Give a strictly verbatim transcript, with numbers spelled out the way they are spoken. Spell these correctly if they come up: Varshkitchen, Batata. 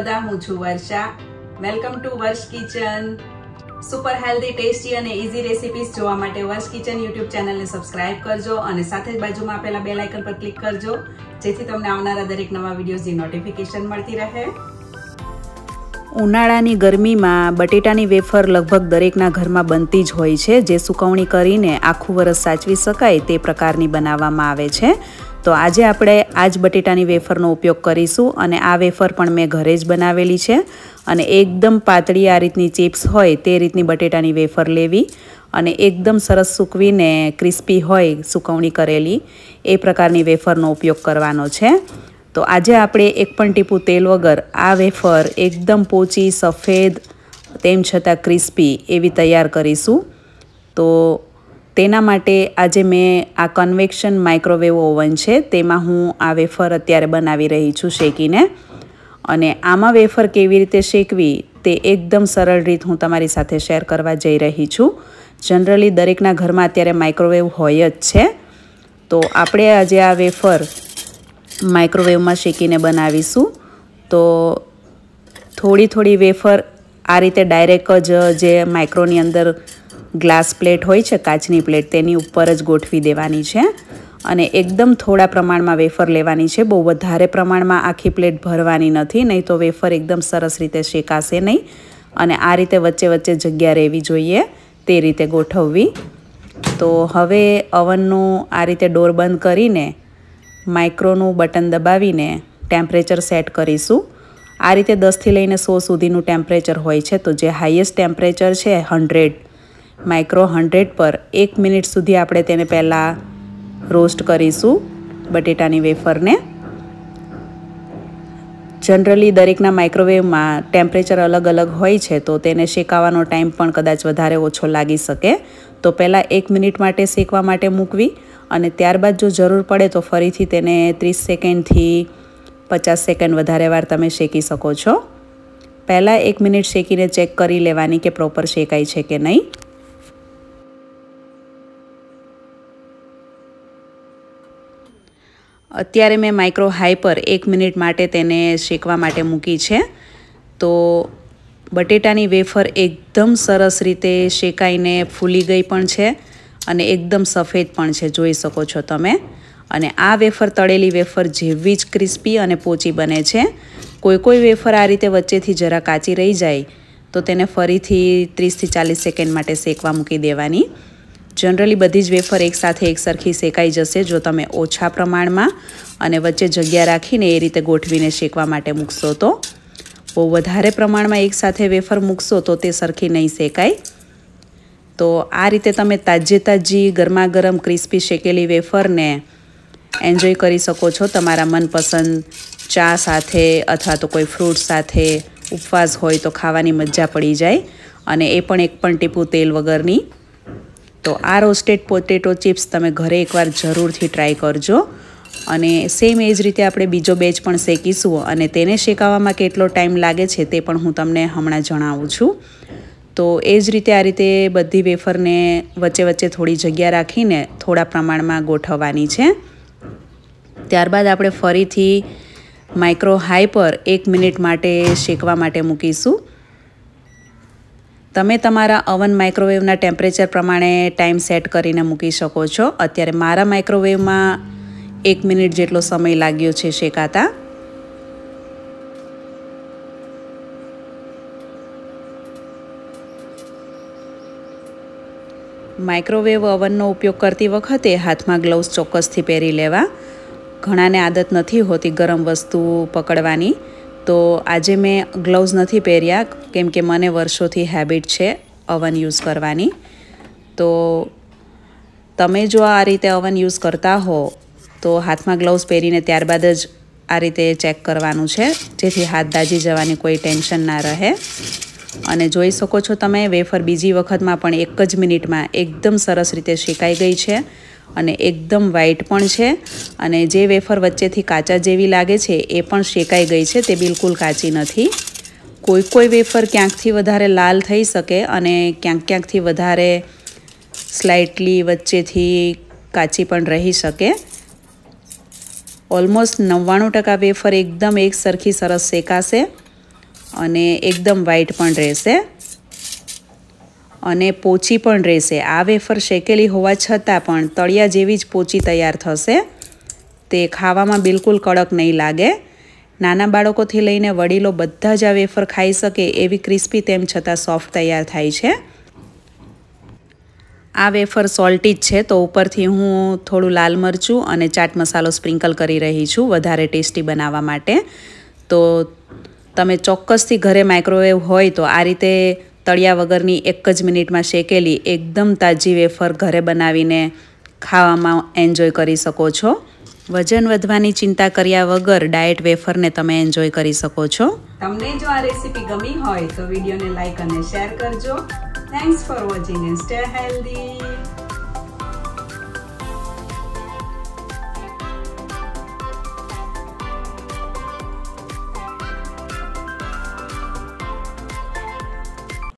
બધા હું છું Varsha. Welcome to Varsha kitchen. Super healthy, tasty અને ઇઝી રેસિપીસ જોવા માટે વર્ષ કિચન યુટ્યુબ ચેનલને સબસ્ક્રાઇબ કરજો અને સાથે જ બાજુમાં આપેલા બેલ આઇકન પર ક્લિક કરજો, જેથી તમને આવનારા દરેક નવા વિડીયોઝની નોટિફિકેશન મળતી રહે. ઉનાળાની ગરમીમાં બટેટાની વેફર લગભગ દરેકના ઘરમાં બનતી જ હોય છે, જે સુકવણી કરીને આખું વરસ સાચવી શકાય તે પ્રકારની બનાવવામાં આવે છે. તો આજે આપણે આ જ બટેટાની વેફરનો ઉપયોગ કરીશું અને આ વેફર પણ મેં ઘરે જ બનાવેલી છે અને એકદમ પાતળી આ રીતની ચિપ્સ હોય તે રીતની બટેટાની વેફર લેવી અને એકદમ સરસ સૂકવીને ક્રિસ્પી હોય સૂકવણી કરેલી એ પ્રકારની વેફરનો ઉપયોગ કરવાનો છે. તો આજે આપણે એક પણ ટીપું તેલ વગર આ વેફર એકદમ પોચી, સફેદ, તેમ છતાં ક્રિસ્પી એવી તૈયાર કરીશું. તો તેના માટે આજે મેં આ કન્વેક્શન માઇક્રોવેવ ઓવન છે તેમાં હું આ વેફર અત્યારે બનાવી રહી છું શેકીને. અને આમાં વેફર કેવી રીતે શેકવી તે એકદમ સરળ રીત હું તમારી સાથે શેર કરવા જઈ રહી છું. જનરલી દરેકના ઘરમાં અત્યારે માઇક્રોવેવ હોય જ છે, તો આપણે આજે આ વેફર માઇક્રોવેવમાં શેકીને બનાવીશું. તો થોડી થોડી વેફર આ રીતે ડાયરેક્ટ જ જે માઇક્રોની અંદર ગ્લાસ પ્લેટ હોય છે, કાચની પ્લેટ, તેની ઉપર જ ગોઠવી દેવાની છે અને એકદમ થોડા પ્રમાણમાં વેફર લેવાની છે. બહુ વધારે પ્રમાણમાં આખી પ્લેટ ભરવાની નથી, નહીં તો વેફર એકદમ સરસ રીતે શેકાશે નહીં. અને આ રીતે વચ્ચે વચ્ચે જગ્યા રહેવી જોઈએ તે રીતે ગોઠવવી. તો હવે અવનનું આ રીતે ડોર બંધ કરીને માઇક્રોનું બટન દબાવીને ટેમ્પરેચર સેટ કરીશું. આ રીતે દસથી લઈને સો સુધીનું ટેમ્પરેચર હોય છે, તો જે હાઈએસ્ટ ટેમ્પરેચર છે હંડ્રેડ, માઇક્રો હંડ્રેડ પર એક મિનિટ સુધી આપણે તેને પહેલાં રોસ્ટ કરીશું બટેટાની વેફરને. જનરલી દરેકના માઇક્રોવેવમાં ટેમ્પરેચર અલગ અલગ હોય છે, તો તેને શેકાવાનો ટાઈમ પણ કદાચ વધારે ઓછો લાગી શકે. તો પહેલાં એક મિનિટ માટે શેકવા માટે મૂકવી અને ત્યારબાદ જો જરૂર પડે તો ફરીથી તેને ત્રીસ સેકન્ડથી પચાસ સેકન્ડ વધારે વાર તમે શેકી શકો છો. પહેલાં એક મિનિટ શેકીને ચેક કરી લેવાની કે પ્રોપર શેકાય છે કે નહીં. અત્યારે મેં માઇક્રો હાઈ પર એક મિનિટ માટે તેને શેકવા માટે મૂકી છે. તો બટેટાની વેફર એકદમ સરસ રીતે શેકાઈને ફૂલી ગઈ પણ છે અને એકદમ સફેદ પણ છે, જોઈ શકો છો તમે. અને આ વેફર તળેલી વેફર જેવી જ ક્રિસ્પી અને પોચી બને છે. કોઈ કોઈ વેફર આ રીતે વચ્ચેથી જરા કાચી રહી જાય તો તેને ફરીથી ત્રીસથી ચાલીસ સેકન્ડ માટે શેકવા મૂકી દેવાની. જનરલી બધી જ વેફર એકસાથે એકસરખી શેકાઈ જશે જો તમે ઓછા પ્રમાણમાં અને વચ્ચે જગ્યા રાખીને એ રીતે ગોઠવીને શેકવા માટે મૂકશો. તો બહુ વધારે પ્રમાણમાં એકસાથે વેફર મૂકશો તો તે સરખી નહીં શેકાય. તો આ રીતે તમે તાજી તાજી ગરમાગરમ ક્રિસ્પી શેકેલી વેફરને એન્જોય કરી શકો છો તમારા મનપસંદ ચા સાથે અથવા તો કોઈ ફ્રૂટ સાથે. ઉપવાસ હોય તો ખાવાની મજા પડી જાય અને એ પણ એક પણ ટીપું તેલ વગરની. તો આ રોસ્ટેડ પોટેટો ચિપ્સ તમે ઘરે એકવાર જરૂરથી ટ્રાય કરજો. અને સેમ એ જ રીતે આપણે બીજો બેચ પણ શેકીશું અને તેને શેકાવવામાં કેટલો ટાઈમ લાગે છે તે પણ હું તમને હમણાં જણાવું છું. તો એ જ રીતે આ રીતે બધી વેફરને વચ્ચે વચ્ચે થોડી જગ્યા રાખીને થોડા પ્રમાણમાં ગોઠવવાની છે. ત્યારબાદ આપણે ફરીથી માઇક્રો હાઈ પર એક મિનિટ માટે શેકવા માટે મૂકીશું. તમે તમારા અવન માઇક્રોવેવના ટેમ્પરેચર પ્રમાણે ટાઈમ સેટ કરીને મૂકી શકો છો. અત્યારે મારા માઇક્રોવેવમાં એક મિનિટ જેટલો સમય લાગ્યો છે શેકાતા. માઇક્રોવેવ અવનનો ઉપયોગ કરતી વખતે હાથમાં ગ્લવ્સ ચોક્કસથી પહેરી લેવા. ઘણાને આદત નથી હોતી ગરમ વસ્તુ પકડવાની. તો આજે મેં ગ્લવ્સ નથી પહેર્યા કેમ કે મને વર્ષોથી હેબિટ છે અવન યુઝ કરવાની. તો તમે જો આ રીતે અવન યુઝ કરતા હો તો હાથમાં ગ્લવ્સ પહેરીને ત્યારબાદ જ આ રીતે ચેક કરવાનું છે, જેથી હાથ દાઝી જવાની કોઈ ટેન્શન ના રહે. અને જોઈ શકો છો તમે વેફર બીજી વખતમાં પણ એક જ મિનિટમાં એકદમ સરસ રીતે શેકાઈ ગઈ છે અને એકદમ વ્હાઈટ પણ છે. અને જે વેફર વચ્ચેથી કાચા જેવી લાગે છે એ પણ શેકાઈ ગઈ છે, તે બિલકુલ કાચી નથી. કોઈ કોઈ વેફર ક્યાંકથી વધારે લાલ થઈ શકે અને ક્યાંક ક્યાંકથી વધારે સ્લાઇટલી વચ્ચેથી કાચી પણ રહી શકે. ઓલમોસ્ટ નવ્વાણું ટકા વેફર એકદમ એકસરખી સરસ શેકાશે અને એકદમ વ્હાઇટ પણ રહેશે અને પોચી પણ રહેશે। આ વેફર શેકેલી હોવા છતાં પણ તળિયા જેવી જ પોચી તૈયાર થશે। તે ખાવામાં બિલકુલ કડક નહીં લાગે। નાના બાળકોથી લઈને વડીલો બધા જ આ વેફર ખાઈ શકે એવી ક્રિસ્પી તેમ છતાં સોફ્ટ તૈયાર થાય છે। આ વેફર સોલ્ટી જ છે તો ઉપરથી હું થોડું લાલ મરચું અને ચાટ મસાલો સ્પ્રિંકલ કરી રહી છું વધારે ટેસ્ટી બનાવવા માટે। તો તમે ચોક્કસથી ઘરે માઇક્રોવેવ હોય તો આ રીતે તળિયા વગરની એક જ મિનિટમાં શેકેલી એકદમ તાજી વેફર ઘરે બનાવીને ખાવામાં એન્જોય કરી શકો છો। વજન વધવાની ચિંતા કર્યા વગર ડાયટ વેફરને તમે એન્જોય કરી શકો છો। તમને જો આ રેસીપી ગમી હોય તો વિડીયોને લાઈક અને શેર કરજો। Thanks for watching and stay healthy.